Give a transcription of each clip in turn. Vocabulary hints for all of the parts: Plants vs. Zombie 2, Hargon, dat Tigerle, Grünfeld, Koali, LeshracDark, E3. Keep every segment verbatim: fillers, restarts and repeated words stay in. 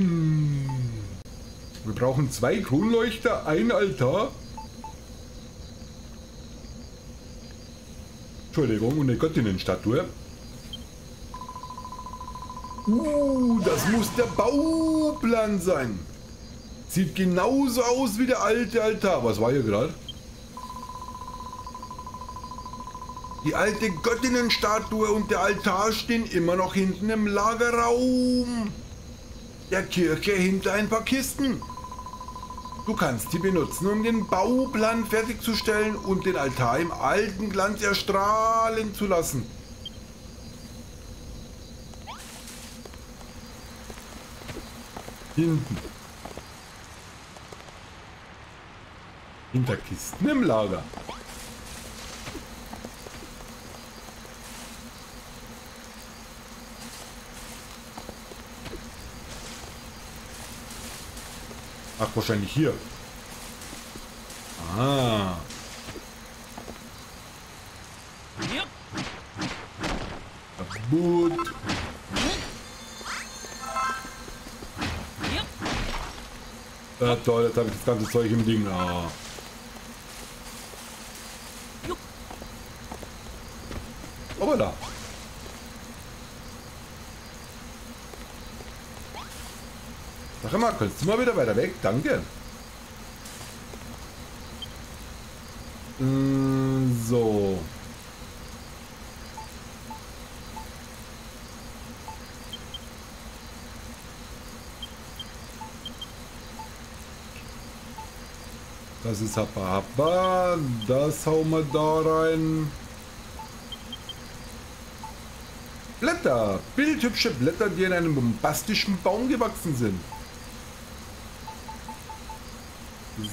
Hm. Wir brauchen zwei Kronleuchter, ein Altar. Entschuldigung, und eine Göttinnenstatue. Uh, das muss der Bauplan sein. Sieht genauso aus wie der alte Altar. Was war hier gerade? Die alte Göttinnenstatue und der Altar stehen immer noch hinten im Lagerraum der Kirche hinter ein paar Kisten. Du kannst die benutzen, um den Bauplan fertigzustellen und den Altar im alten Glanz erstrahlen zu lassen. Hinten. Hinter Kisten im Lager. Ach, wahrscheinlich hier. Ah. Gut. Ah, toll, jetzt habe ich das ganze Zeug im Ding. Ah. Aber da. Sag mal, kannst du mal wieder weiter weg? Danke. Mm, so. Das ist Hapa Hapa. Das hauen wir da rein. Blätter. Bildhübsche Blätter, die in einem bombastischen Baum gewachsen sind.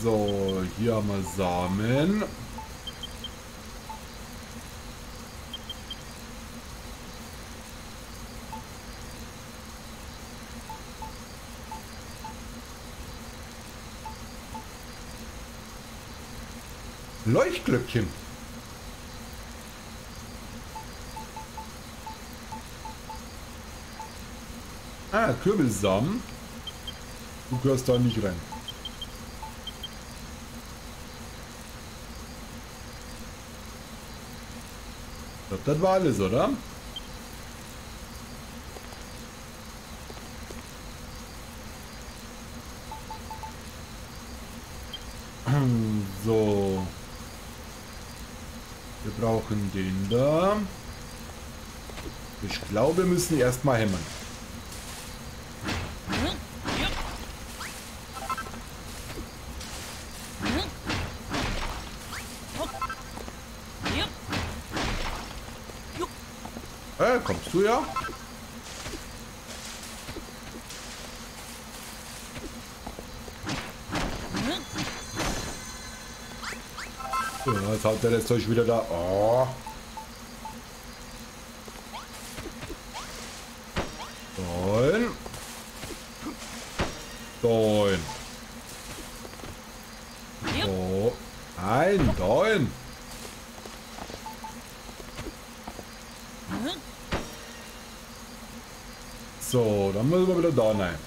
So, hier haben wir Samen. Leuchtglöckchen. Ah, Kürbelsamen. Du gehörst da nicht rein. Ich glaube, das war alles, oder? So. Wir brauchen den da. Ich glaube, wir müssen erstmal hämmern. Kommst du ja? So, jetzt haut der das Zeug wieder da. Oh. Nein. Nein. So. Nein, nein. So, dann müssen wir wieder da rein.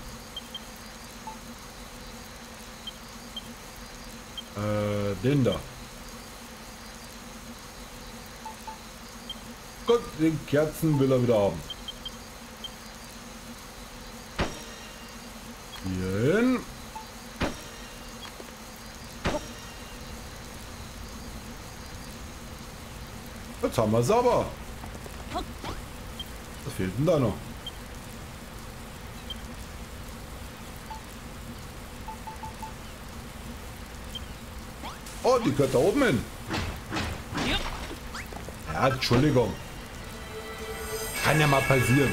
Äh, den da. Gott, den Kerzen will er wieder haben. Hier hin. Jetzt haben wir es aber. Was fehlt denn da noch? Oh, die gehört da oben hin. Ja, Entschuldigung. Kann ja mal passieren.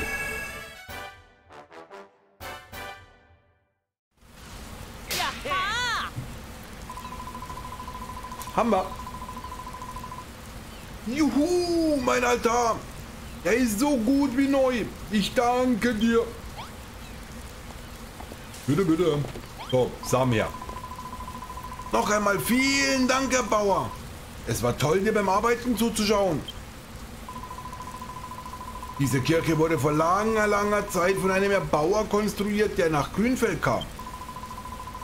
Hammer. Juhu, mein Altar. Der ist so gut wie neu. Ich danke dir. Bitte, bitte. So, Samen her. Noch einmal vielen Dank, Herr Bauer. Es war toll, dir beim Arbeiten zuzuschauen. Diese Kirche wurde vor langer, langer Zeit von einem Erbauer konstruiert, der nach Grünfeld kam.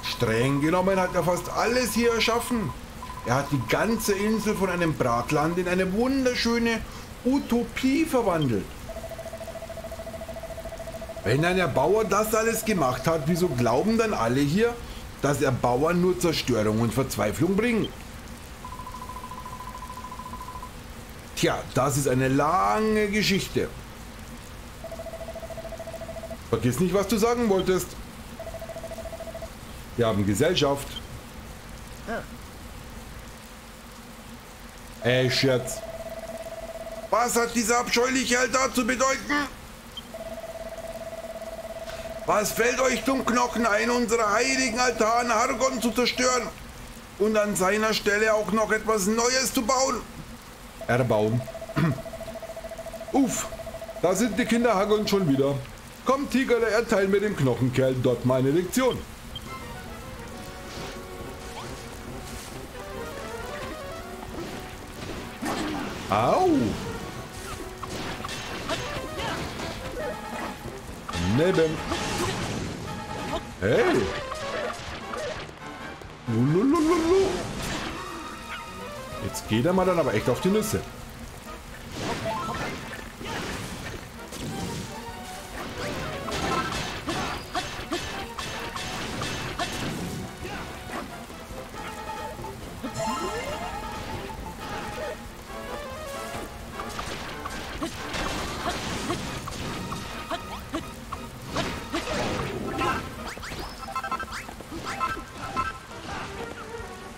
Streng genommen hat er fast alles hier erschaffen. Er hat die ganze Insel von einem Brachland in eine wunderschöne Utopie verwandelt. Wenn ein Erbauer das alles gemacht hat, wieso glauben dann alle hier, dass Erbauer nur Zerstörung und Verzweiflung bringen? Tja, das ist eine lange Geschichte. Vergiss nicht, was du sagen wolltest. Wir haben Gesellschaft. Ey, Scherz. Was hat dieser abscheuliche Altar zu bedeuten? Was fällt euch zum Knochen ein, unsere heiligen Altar Hargon zu zerstören und an seiner Stelle auch noch etwas Neues zu bauen? Erbauen. Uff, da sind die Kinder Hargon schon wieder. Komm, Tigerle, erteil mir dem Knochenkerl dort meine Lektion. Au! Neben. Hey! Ululululu. Jetzt geht er mal dann aber echt auf die Nüsse.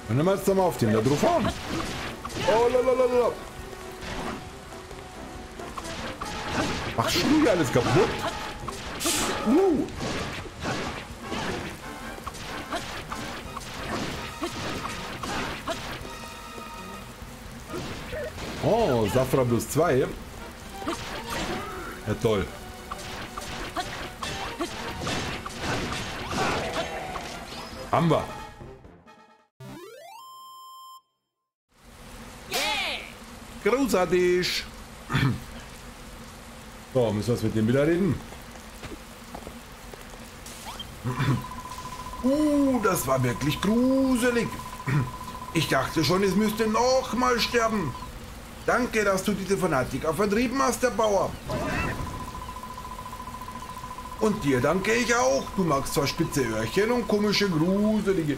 Und dann machst du mal auf den da drauf an. Oh, lalalala. Ach, schon wieder alles kaputt. Uh. Oh, Safra plus zwei. Ja, toll. Haben wir. Großartig! So, müssen wir es mit dem wieder reden? Uh, das war wirklich gruselig. Ich dachte schon, es müsste nochmal sterben. Danke, dass du diese Fanatiker vertrieben hast, der Bauer. Und dir danke ich auch. Du magst zwar spitze Öhrchen und komische, gruselige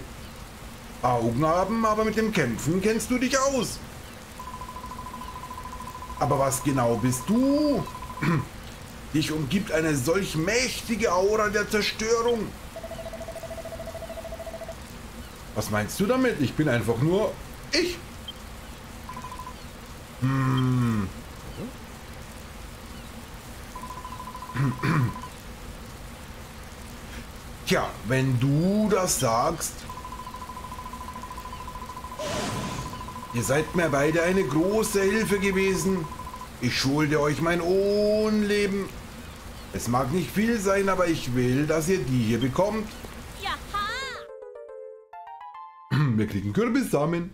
Augen haben, aber mit dem Kämpfen kennst du dich aus. Aber was genau bist du? Dich umgibt eine solch mächtige Aura der Zerstörung. Was meinst du damit? Ich bin einfach nur ich. Hm. Tja, wenn du das sagst. Ihr seid mir beide eine große Hilfe gewesen. Ich schulde euch mein Ohnleben. Es mag nicht viel sein, aber ich will, dass ihr die hier bekommt. Jaha. Wir kriegen Kürbissamen.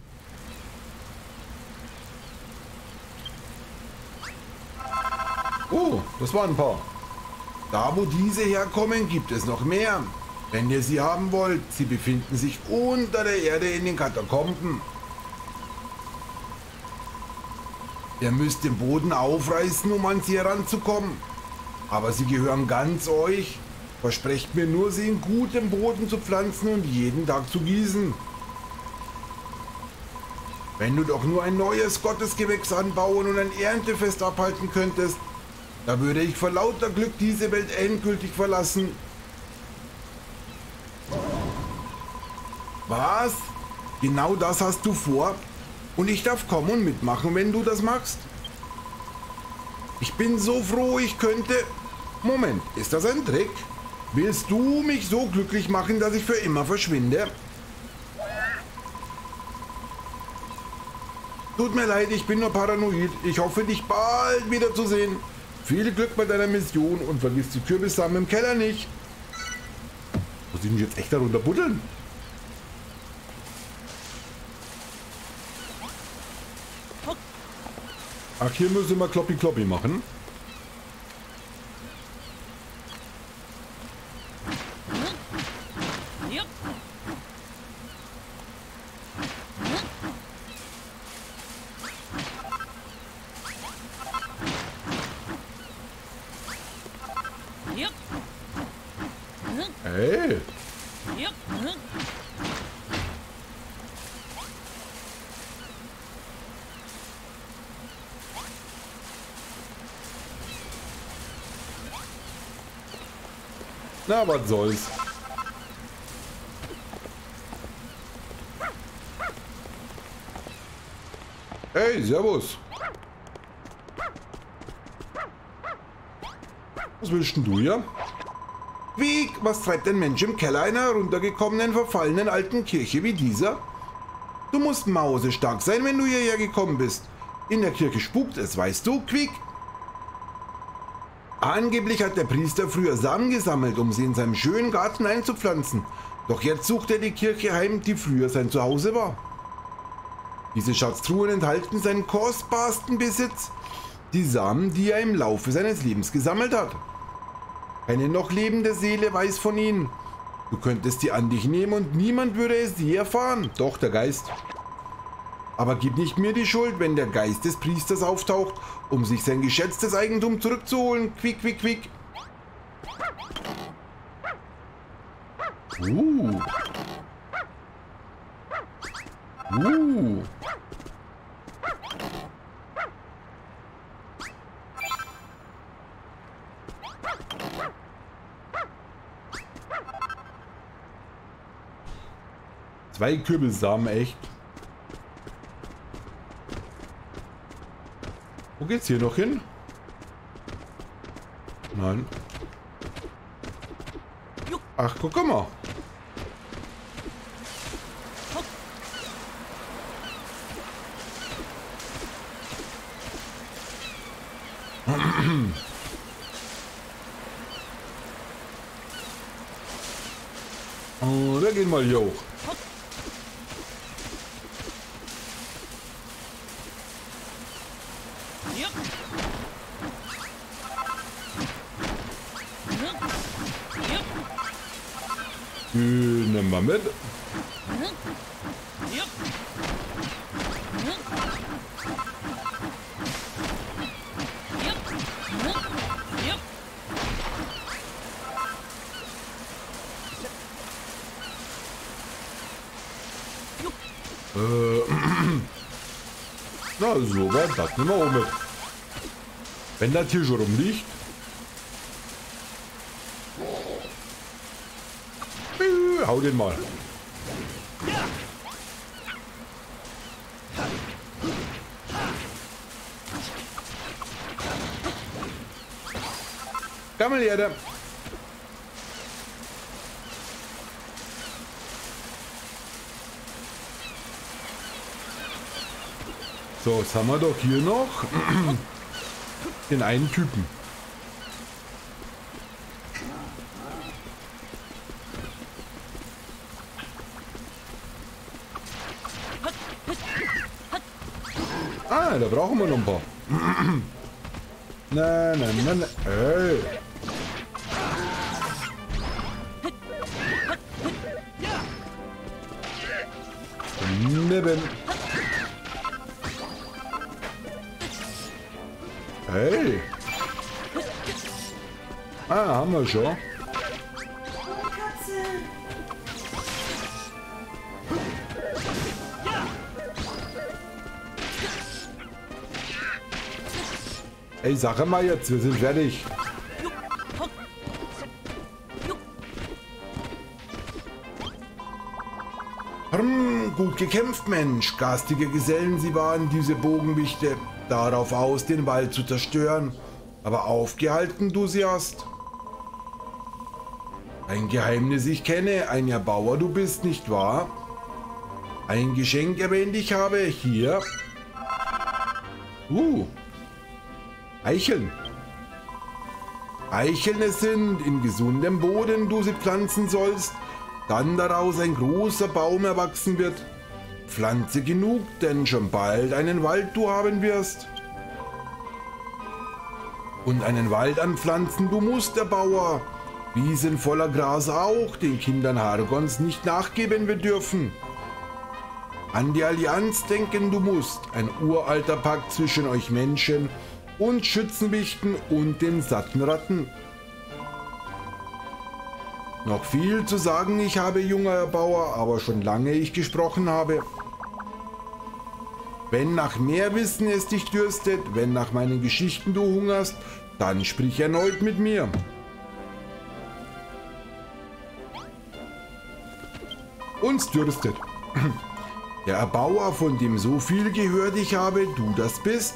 Oh, das waren ein paar. Da, wo diese herkommen, gibt es noch mehr. Wenn ihr sie haben wollt, sie befinden sich unter der Erde in den Katakomben. Ihr müsst den Boden aufreißen, um an sie heranzukommen. Aber sie gehören ganz euch. Versprecht mir nur, sie in gutem Boden zu pflanzen und jeden Tag zu gießen. Wenn du doch nur ein neues Gottesgewächs anbauen und ein Erntefest abhalten könntest, da würde ich vor lauter Glück diese Welt endgültig verlassen. Was? Genau das hast du vor? Und ich darf kommen und mitmachen, wenn du das magst. Ich bin so froh, ich könnte... Moment, ist das ein Trick? Willst du mich so glücklich machen, dass ich für immer verschwinde? Tut mir leid, ich bin nur paranoid. Ich hoffe, dich bald wiederzusehen. Viel Glück bei deiner Mission und vergiss die Kürbissamen im Keller nicht. Muss ich mich jetzt echt darunter buddeln? Ach, hier müssen wir Kloppi-Kloppi machen. Ey. Na, was soll's. Hey, servus. Was willst denn du hier? Wie, was treibt ein Mensch im Keller einer heruntergekommenen, verfallenen alten Kirche wie dieser? Du musst mausestark sein, wenn du hierher gekommen bist. In der Kirche spukt es, weißt du, Quick? Angeblich hat der Priester früher Samen gesammelt, um sie in seinem schönen Garten einzupflanzen. Doch jetzt sucht er die Kirche heim, die früher sein Zuhause war. Diese Schatztruhen enthalten seinen kostbarsten Besitz, die Samen, die er im Laufe seines Lebens gesammelt hat. Keine noch lebende Seele weiß von ihnen. Du könntest sie an dich nehmen und niemand würde es je erfahren. Doch, der Geist. Aber gib nicht mir die Schuld, wenn der Geist des Priesters auftaucht, um sich sein geschätztes Eigentum zurückzuholen. Quick, quick, quick. Uh. Uh. Zwei Kürbelsamen, echt. Wo geht's hier noch hin? Nein. Ach, guck mal. Oh, da gehen wir hier hoch. Nehmen wir mit. Äh, na so, weit, das nehmen wir auch mit. Wenn das hier schon rumliegt. Hau den mal. Gammeljerde. So, jetzt haben wir doch hier noch den einen Typen. Ah, da brauchen wir noch ein paar. Nein, nein, nein, nein. Ey. Nippen. Hey. Ah, haben wir schon. Ey, sag mal jetzt, wir sind fertig. Hm, gut gekämpft, Mensch. Garstige Gesellen, sie waren diese Bogenwichte. Darauf aus, den Wald zu zerstören. Aber aufgehalten, du sie hast. Ein Geheimnis ich kenne, ein Erbauer du bist, nicht wahr? Ein Geschenk erwähnt ich habe, hier. Uh. Eicheln. Eicheln es sind, in gesundem Boden du sie pflanzen sollst, dann daraus ein großer Baum erwachsen wird. Pflanze genug, denn schon bald einen Wald du haben wirst. Und einen Wald anpflanzen du musst, der Bauer. Wiesen voller Gras auch, den Kindern Hargons nicht nachgeben wir dürfen. An die Allianz denken du musst, ein uralter Pakt zwischen euch Menschen und Schützenwichten und den satten Ratten. Noch viel zu sagen ich habe, junger Bauer, aber schon lange ich gesprochen habe. Wenn nach mehr Wissen es dich dürstet, wenn nach meinen Geschichten du hungerst, dann sprich erneut mit mir. Uns dürstet. Der Bauer, von dem so viel gehört ich habe, du das bist,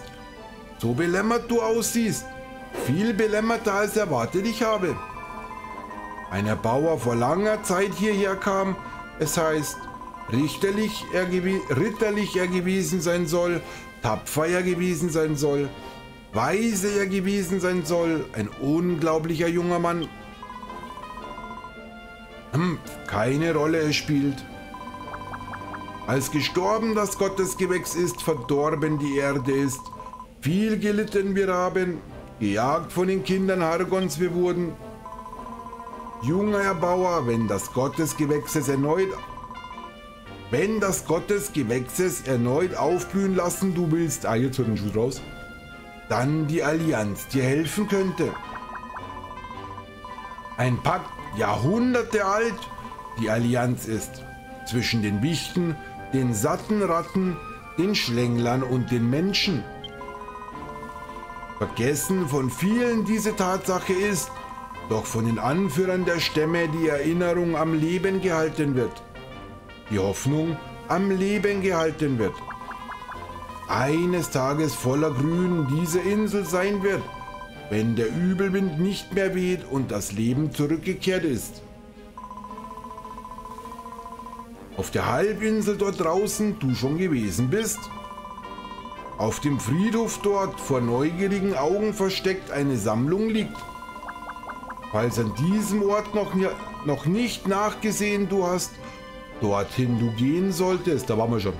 so belämmert du aussiehst, viel belämmerter als erwartet ich habe. Ein Bauer vor langer Zeit hierher kam, es heißt, richterlich er ritterlich er gewesen sein soll, tapfer er gewesen sein soll, weise er gewesen sein soll, ein unglaublicher junger Mann. Hm, keine Rolle es spielt. Als gestorben das Gottesgewächs ist, verdorben die Erde ist, viel gelitten wir haben, gejagt von den Kindern Hargons wir wurden. Junger Bauer, wenn das Gottesgewächses erneut, wenn das Gottesgewächses erneut aufblühen lassen, du willst, ah, jetzt hört den Schuss raus, dann die Allianz dir helfen könnte. Ein Pakt Jahrhunderte alt, die Allianz ist, zwischen den Wichten, den satten Ratten, den Schlänglern und den Menschen. Vergessen von vielen diese Tatsache ist, doch von den Anführern der Stämme die Erinnerung am Leben gehalten wird, die Hoffnung am Leben gehalten wird. Eines Tages voller Grün diese Insel sein wird, wenn der Übelwind nicht mehr weht und das Leben zurückgekehrt ist. Auf der Halbinsel dort draußen du schon gewesen bist. Auf dem Friedhof dort vor neugierigen Augen versteckt eine Sammlung liegt. Falls an diesem Ort noch, noch nicht nachgesehen du hast, dorthin du gehen solltest. Da waren wir schon.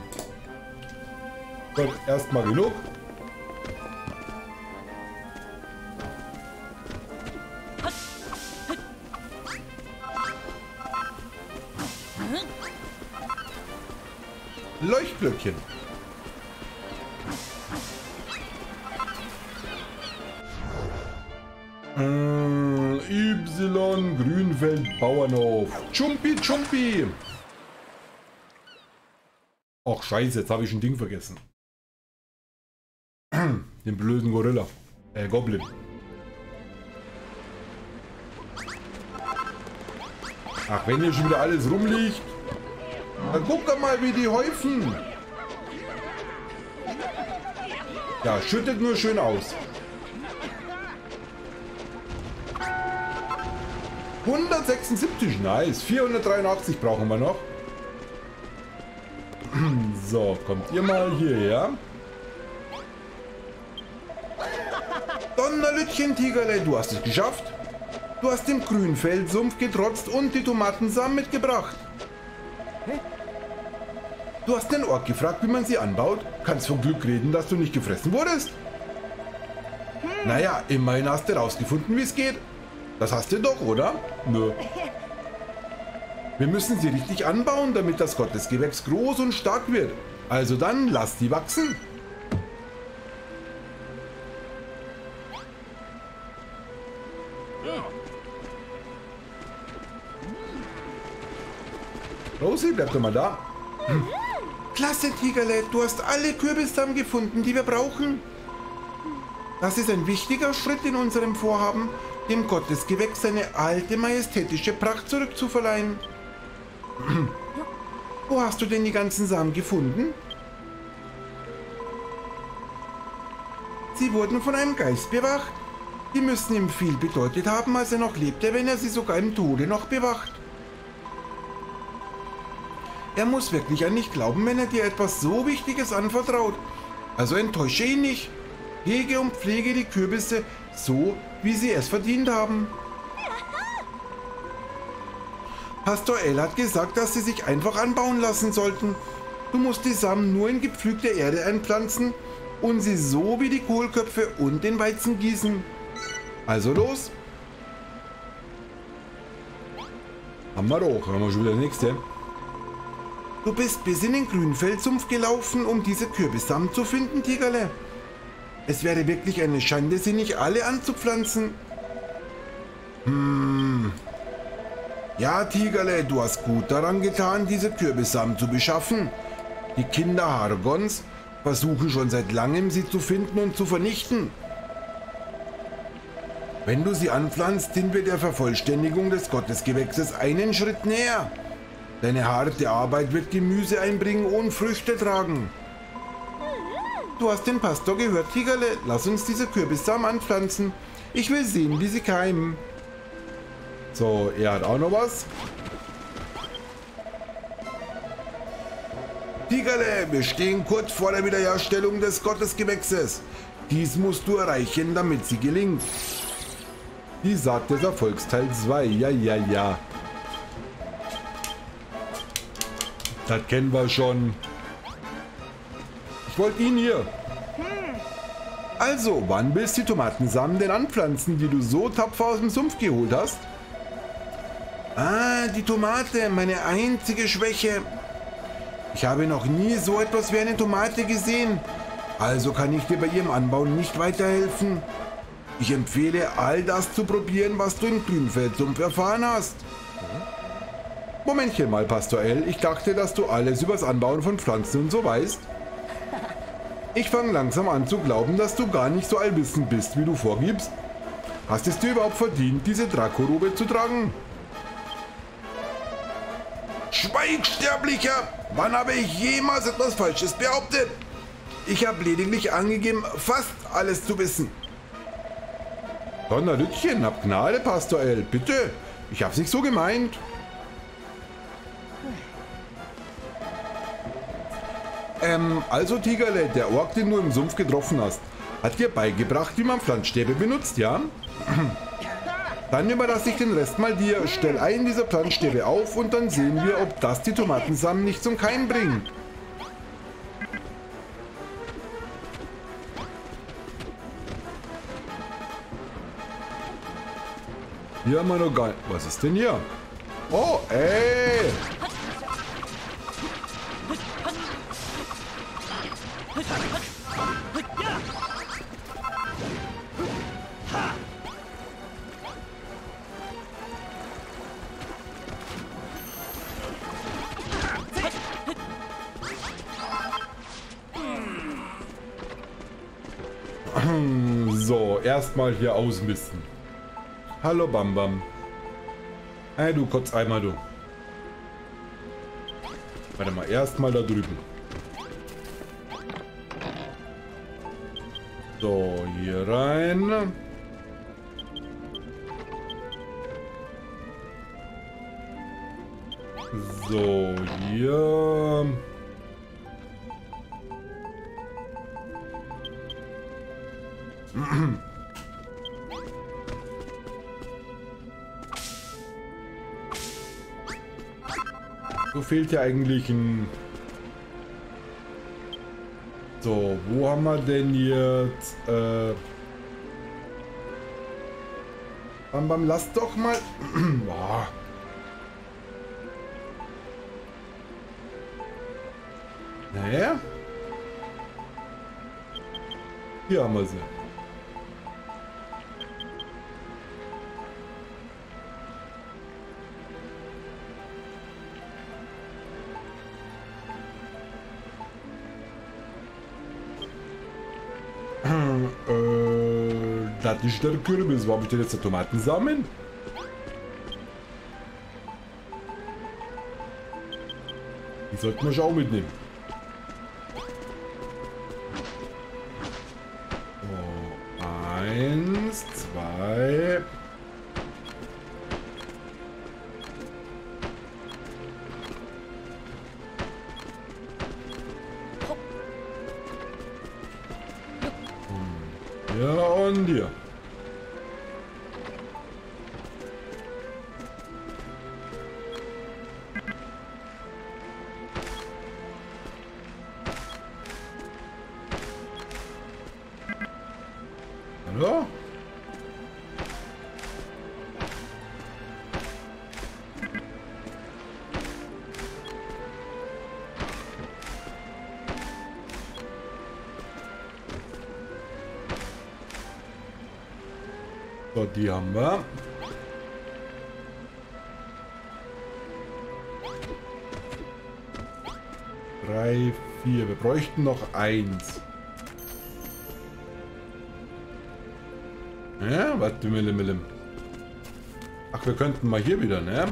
Dann erstmal genug. Leuchtblöckchen. Äh, Y Grünfeld Bauernhof. Chumpi, Chumpi. Ach scheiße, jetzt habe ich ein Ding vergessen. Den blöden Gorilla. Äh, Goblin. Ach, wenn hier schon wieder alles rumliegt. Dann guck doch mal, wie die häufen. Ja, schüttet nur schön aus. hundertsechsundsiebzig, nice. vierhundertdreiundachtzig brauchen wir noch. So, kommt ihr mal hierher. Donnerlütchen, Tigerle, du hast es geschafft. Du hast dem Grünfeldsumpf getrotzt und die Tomatensamen mitgebracht. Du hast den Ork gefragt, wie man sie anbaut. Kannst vom Glück reden, dass du nicht gefressen wurdest. Naja, immerhin hast du rausgefunden, wie es geht. Das hast du doch, oder? Nö. Wir müssen sie richtig anbauen, damit das Gottesgewächs groß und stark wird. Also dann, lass sie wachsen. Rosi, bleib doch mal da. Hm. Klasse, Tigerle, du hast alle Kürbissamen gefunden, die wir brauchen. Das ist ein wichtiger Schritt in unserem Vorhaben, dem Gottesgewächs seine alte majestätische Pracht zurückzuverleihen. Hm. Wo hast du denn die ganzen Samen gefunden? Sie wurden von einem Geist bewacht. Die müssen ihm viel bedeutet haben, als er noch lebte, wenn er sie sogar im Tode noch bewacht. Er muss wirklich an dich glauben, wenn er dir etwas so Wichtiges anvertraut. Also enttäusche ihn nicht. Hege und pflege die Kürbisse so, wie sie es verdient haben. Pastor L. hat gesagt, dass sie sich einfach anbauen lassen sollten. Du musst die Samen nur in gepflügte Erde einpflanzen und sie so wie die Kohlköpfe und den Weizen gießen. Also los. Haben wir auch. Haben wir schon wieder das nächste. Du bist bis in den Grünfeldsumpf gelaufen, um diese Kürbissamen zu finden, Tigerle. Es wäre wirklich eine Schande, sie nicht alle anzupflanzen. Hm. Ja, Tigerle, du hast gut daran getan, diese Kürbissamen zu beschaffen. Die Kinder Hargons versuchen schon seit langem, sie zu finden und zu vernichten. Wenn du sie anpflanzt, sind wir der Vervollständigung des Gottesgewächses einen Schritt näher. Deine harte Arbeit wird Gemüse einbringen und Früchte tragen. Du hast den Pastor gehört, Tigerle. Lass uns diese Kürbissamen anpflanzen. Ich will sehen, wie sie keimen. So, er hat auch noch was. Tigerle, wir stehen kurz vor der Wiederherstellung des Gottesgewächses. Dies musst du erreichen, damit sie gelingt. Die Saat des Erfolgs Teil zwei. Ja, ja, ja. Das kennen wir schon. Ich wollte ihn hier. Also, wann willst du die Tomatensamen denn anpflanzen, die du so tapfer aus dem Sumpf geholt hast? Ah, die Tomate, meine einzige Schwäche. Ich habe noch nie so etwas wie eine Tomate gesehen. Also kann ich dir bei ihrem Anbau nicht weiterhelfen. Ich empfehle, all das zu probieren, was du im Grünfeldsumpf erfahren hast. Momentchen mal, Pastor L. Ich dachte, dass du alles übers Anbauen von Pflanzen und so weißt. Ich fange langsam an zu glauben, dass du gar nicht so allwissend bist, wie du vorgibst. Hast es dir überhaupt verdient, diese Drakorobe zu tragen? Schweig, Sterblicher! Wann habe ich jemals etwas Falsches behauptet? Ich habe lediglich angegeben, fast alles zu wissen. Donnerlütchen, hab Gnade, Pastor L. Bitte, ich hab's nicht so gemeint. Ähm, also Tigerle, der Ork, den du im Sumpf getroffen hast, hat dir beigebracht, wie man Pflanzstäbe benutzt, ja? Dann überlasse ich den Rest mal dir. Stell einen dieser Pflanzstäbe auf und dann sehen wir, ob das die Tomatensamen nicht zum Keim bringt. Hier haben wir noch gar nicht. Was ist denn hier? Oh, ey! So, erstmal hier ausmisten. Hallo Bam Bam. Hey du Kotzeimer, du. Warte mal, erstmal da drüben. So, hier rein. So, hier. So fehlt ja eigentlich ein... So, wo haben wir denn jetzt... Äh bam, bam, lass doch mal... Boah. Hä? Hier haben wir sie. Das ist der Kürbis. Wo habe ich denn jetzt die Tomatensamen? Die sollten wir schon auch mitnehmen. So, eins, zwei. Ja, und dir. Hallo? Die haben wir. Drei, vier. Wir bräuchten noch eins. Ja, warte, Mille, Mille. Ach, wir könnten mal hier wieder, ne?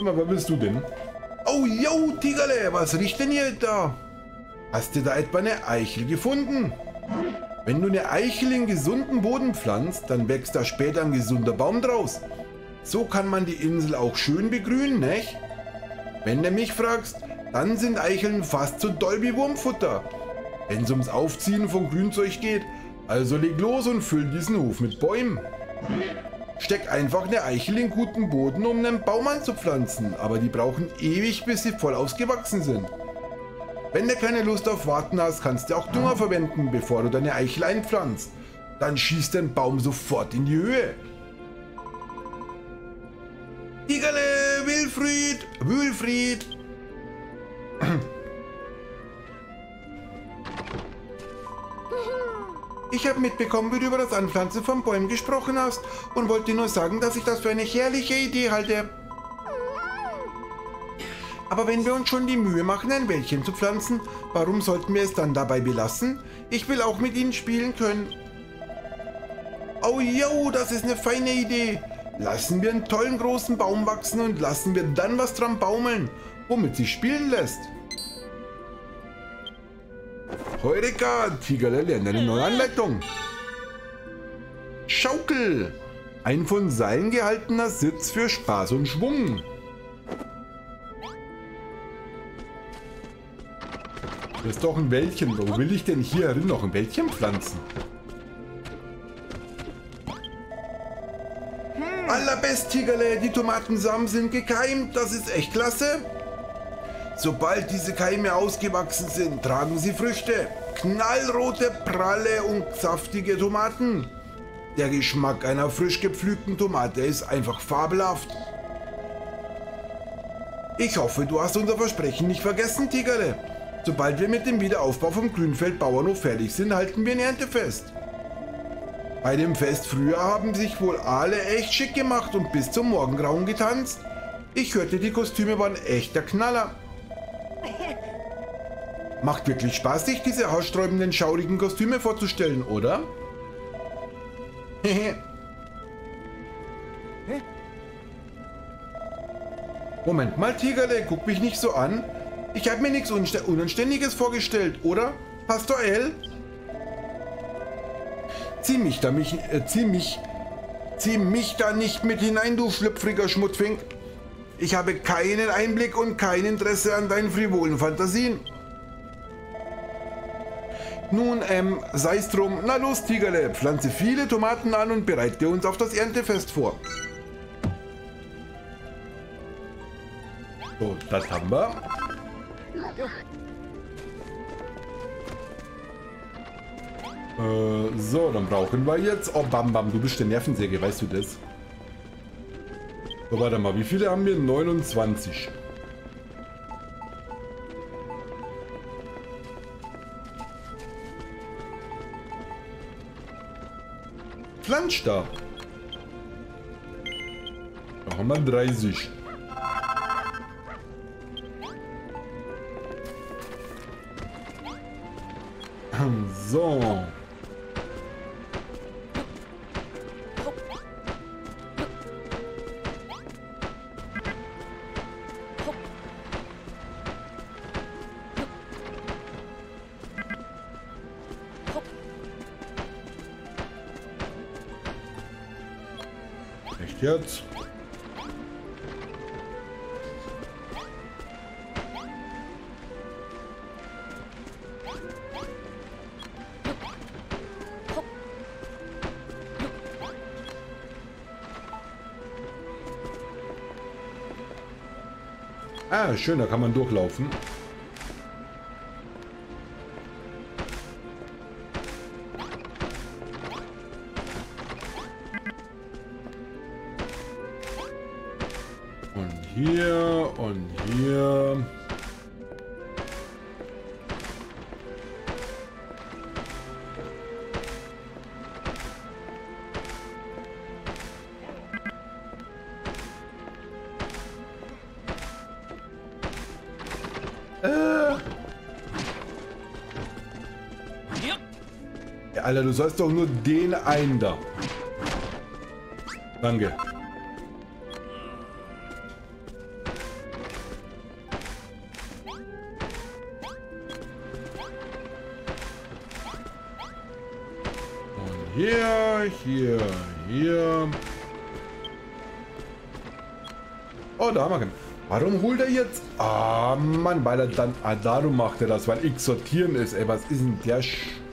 Aber was willst du denn? Oh, yo, Tigerle, was riecht denn hier da? Hast du da etwa eine Eichel gefunden? Wenn du eine Eichel in gesunden Boden pflanzt, dann wächst da später ein gesunder Baum draus. So kann man die Insel auch schön begrünen, nicht? Wenn du mich fragst, dann sind Eicheln fast so doll wie Wurmfutter, wenn es ums Aufziehen von Grünzeug geht. Also leg los und füll diesen Hof mit Bäumen. Steck einfach eine Eichel in guten Boden, um einen Baum anzupflanzen, aber die brauchen ewig, bis sie voll ausgewachsen sind. Wenn du keine Lust auf Warten hast, kannst du auch Dünger verwenden, bevor du deine Eichel einpflanzt. Dann schießt dein Baum sofort in die Höhe. Tigerle, Wilfried, Wilfried. Ich habe mitbekommen, wie du über das Anpflanzen von Bäumen gesprochen hast und wollte nur sagen, dass ich das für eine herrliche Idee halte. Aber wenn wir uns schon die Mühe machen, ein Wäldchen zu pflanzen, warum sollten wir es dann dabei belassen? Ich will auch mit ihnen spielen können. Oh jo, das ist eine feine Idee. Lassen wir einen tollen großen Baum wachsen und lassen wir dann was dran baumeln, womit sie spielen lässt. Heureka, Tigerle lernt eine neue Anleitung. Schaukel. Ein von Seilen gehaltener Sitz für Spaß und Schwung. Das ist doch ein Wäldchen. Wo will ich denn hier herin noch ein Wäldchen pflanzen? Allerbest, Tigerle. Die Tomatensamen sind gekeimt. Das ist echt klasse. Sobald diese Keime ausgewachsen sind, tragen sie Früchte. Knallrote, pralle und saftige Tomaten. Der Geschmack einer frisch gepflückten Tomate ist einfach fabelhaft. Ich hoffe, du hast unser Versprechen nicht vergessen, Tigerle. Sobald wir mit dem Wiederaufbau vom Grünfeld-Bauernhof fertig sind, halten wir ein Erntefest. Bei dem Fest früher haben sich wohl alle echt schick gemacht und bis zum Morgengrauen getanzt. Ich hörte, die Kostüme waren echter Knaller. Macht wirklich Spaß, sich diese haarsträubenden, schaurigen Kostüme vorzustellen, oder? Moment mal, Tigerle, guck mich nicht so an. Ich habe mir nichts Unanständiges vorgestellt, oder, Pastor L? Zieh mich da mich, äh, zieh mich, zieh mich da nicht mit hinein, du schlüpfriger Schmutzfink. Ich habe keinen Einblick und kein Interesse an deinen frivolen Fantasien. Nun, ähm, sei's drum. Na los, Tigerle, pflanze viele Tomaten an und bereite uns auf das Erntefest vor. So, das haben wir. Äh, so, dann brauchen wir jetzt... Oh, Bam Bam, du bist der Nervensäge, weißt du das? So, warte mal, wie viele haben wir? neunundzwanzig. Pflanzt da. Da haben wir dreißig. So. Echt jetzt? Ah, schön, da kann man durchlaufen. Und hier und hier. Alter, du sollst doch nur den einen da. Danke. Und hier, hier, hier. Oh, da haben wir keinen. Warum holt er jetzt? Ah, Mann, weil er dann... Ah, darum macht er das, weil X sortieren ist. Ey, was ist denn der Sch...